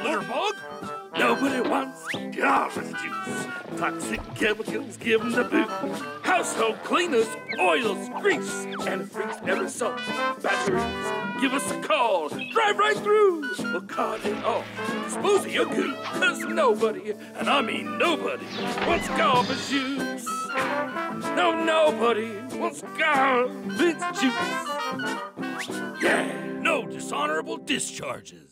Litterbug? Nobody wants garbage juice. Toxic chemicals give them the boot. Household cleaners, oils, grease, and freaks ever salt. Batteries, give us a call. Drive right through. We'll card it off. Dispose of your goo. Because nobody, and I mean nobody, wants garbage juice. No, nobody wants garbage juice. Yeah, no dishonorable discharges.